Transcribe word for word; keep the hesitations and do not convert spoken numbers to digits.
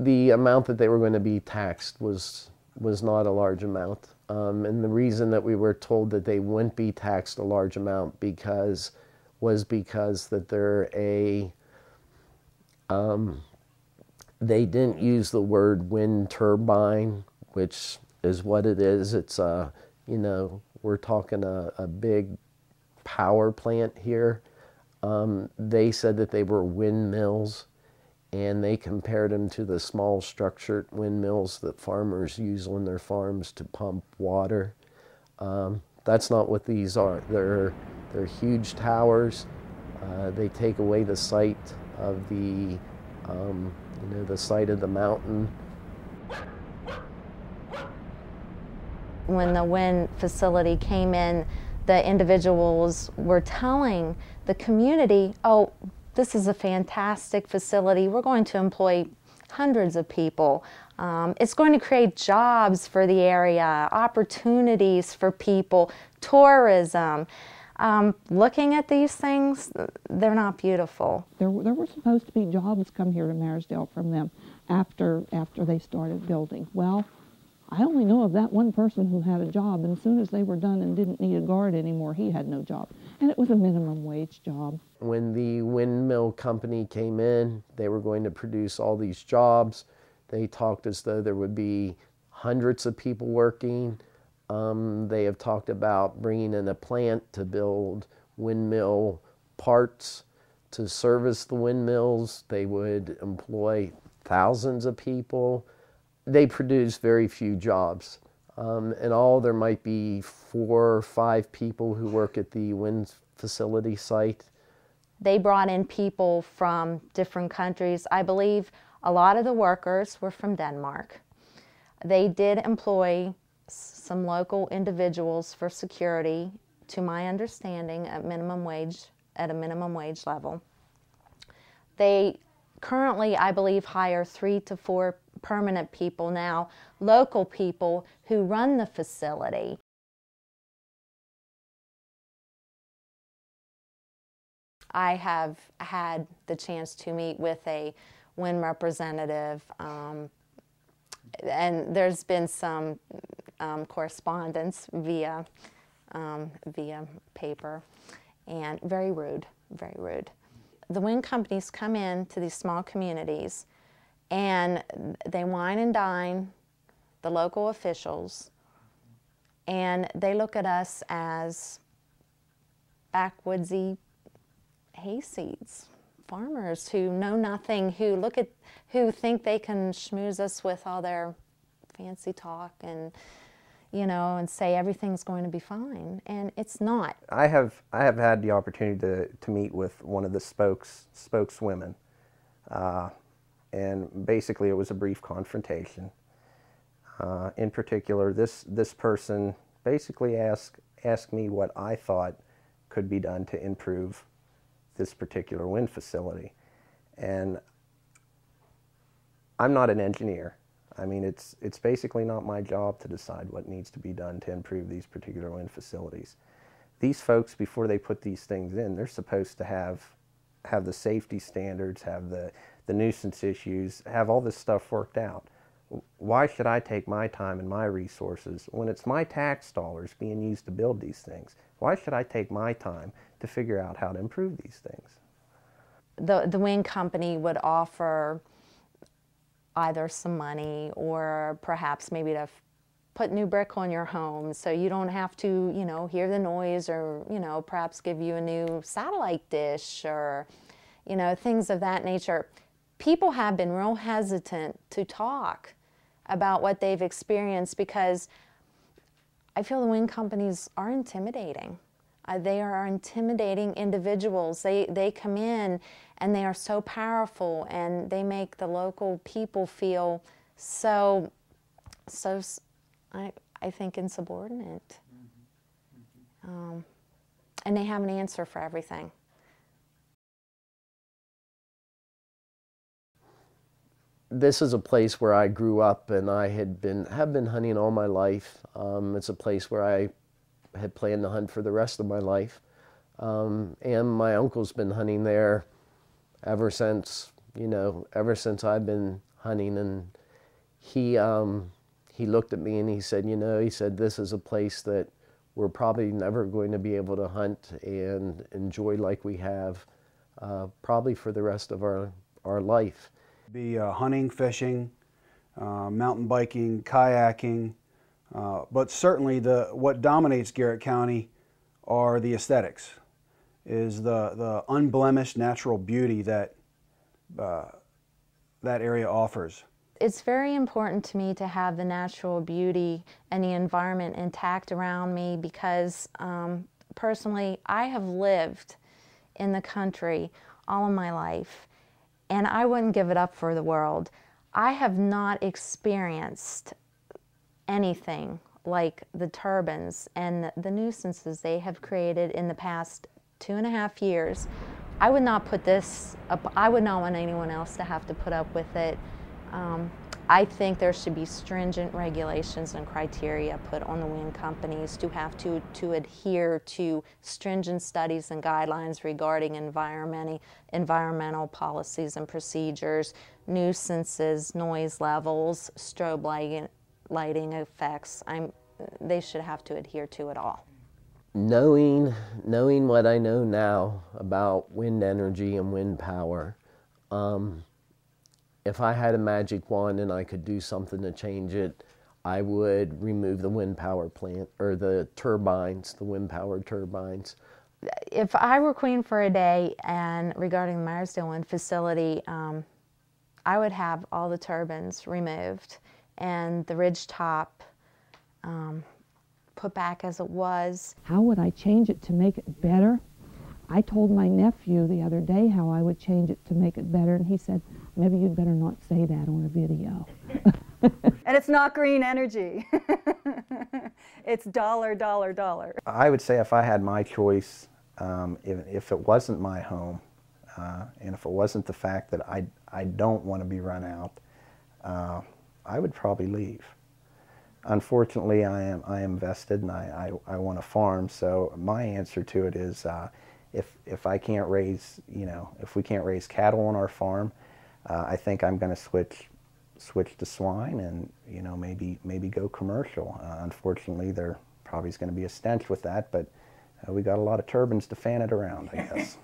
the amount that they were going to be taxed was was not a large amount. Um, and the reason that we were told that they wouldn't be taxed a large amount because was because that they're a um, they didn't use the word wind turbine, which is what it is. It's a, you know, we're talking a, a big power plant here. Um, they said that they were windmills, and they compared them to the small structured windmills that farmers use on their farms to pump water. Um, that's not what these are. They're, they're huge towers. Uh, they take away the sight of the, um, you know, the sight of the mountain. When the wind facility came in, the individuals were telling the community, oh, this is a fantastic facility. We're going to employ hundreds of people. Um, it's going to create jobs for the area, opportunities for people, tourism. Um, looking at these things, they're not beautiful. There, there were supposed to be jobs come here to Meyersdale from them after, after they started building. Well, I only know of that one person who had a job, and as soon as they were done and didn't need a guard anymore, he had no job. And it was a minimum wage job. When the windmill company came in, they were going to produce all these jobs. They talked as though there would be hundreds of people working. Um, they have talked about bringing in a plant to build windmill parts to service the windmills. They would employ thousands of people. They produce very few jobs. Um, in all, there might be four or five people who work at the wind facility site. They brought in people from different countries. I believe a lot of the workers were from Denmark. They did employ some local individuals for security, to my understanding, at minimum wage, at a minimum wage level. They currently, I believe, hire three to four permanent people now, local people who run the facility. I have had the chance to meet with a wind representative, um, and there's been some um, correspondence via, um, via paper, and very rude, very rude. The wind companies come in to these small communities and they wine and dine the local officials, and they look at us as backwoodsy hayseeds, farmers who know nothing, who look at, who think they can schmooze us with all their fancy talk and, you know, and say everything's going to be fine, and it's not. I have I have had the opportunity to to meet with one of the spokes spokeswomen. Uh, And basically, it was a brief confrontation. Uh, in particular, this this person basically asked asked me what I thought could be done to improve this particular wind facility. And I'm not an engineer. I mean, it's it's basically not my job to decide what needs to be done to improve these particular wind facilities. These folks, before they put these things in, they're supposed to have have the safety standards, have the the nuisance issues, have all this stuff worked out. Why should I take my time and my resources when it's my tax dollars being used to build these things? Why should I take my time to figure out how to improve these things? The, the wind company would offer either some money or perhaps maybe to put new brick on your home so you don't have to, you know, hear the noise, or, you know, perhaps give you a new satellite dish or, you know, things of that nature. People have been real hesitant to talk about what they've experienced because I feel the wind companies are intimidating. Uh, they are intimidating individuals. They, they come in and they are so powerful, and they make the local people feel so, so I, I think, insubordinate. Um, and they have an answer for everything. This is a place where I grew up, and I had been have been hunting all my life. Um, it's a place where I had planned to hunt for the rest of my life, um, and my uncle's been hunting there ever since, you know, ever since I've been hunting, and he um, he looked at me and he said, you know, he said, this is a place that we're probably never going to be able to hunt and enjoy like we have, uh, probably for the rest of our our life. Be uh, hunting, fishing, uh, mountain biking, kayaking, uh, but certainly the what dominates Garrett County are the aesthetics, is the the unblemished natural beauty that uh, that area offers. It's very important to me to have the natural beauty and the environment intact around me, because um, personally, I have lived in the country all of my life, and I wouldn't give it up for the world. I have not experienced anything like the turbines and the nuisances they have created in the past two and a half years. I would not put this up, I would not want anyone else to have to put up with it. Um, I think there should be stringent regulations and criteria put on the wind companies to have to, to adhere to stringent studies and guidelines regarding environment, environmental policies and procedures, nuisances, noise levels, strobe lighting, lighting effects. I'm, they should have to adhere to it all. Knowing, knowing what I know now about wind energy and wind power, um, if I had a magic wand and I could do something to change it, I would remove the wind power plant, or the turbines, the wind power turbines. If I were queen for a day, and regarding the Meyersdale wind facility, um, I would have all the turbines removed and the ridge top um, put back as it was. How would I change it to make it better? I told my nephew the other day how I would change it to make it better, and he said, maybe you'd better not say that on a video. And it's not green energy. It's dollar, dollar, dollar. I would say if I had my choice, um, if, if it wasn't my home, uh, and if it wasn't the fact that I, I don't want to be run out, uh, I would probably leave. Unfortunately, I am, I am vested, and I, I, I want to farm, so my answer to it is, uh, if, if I can't raise, you know, if we can't raise cattle on our farm, Uh, I think I'm going to switch switch to swine, and you know, maybe maybe go commercial. Uh, unfortunately, there probably is going to be a stench with that, but uh, we got a lot of turbines to fan it around, I guess.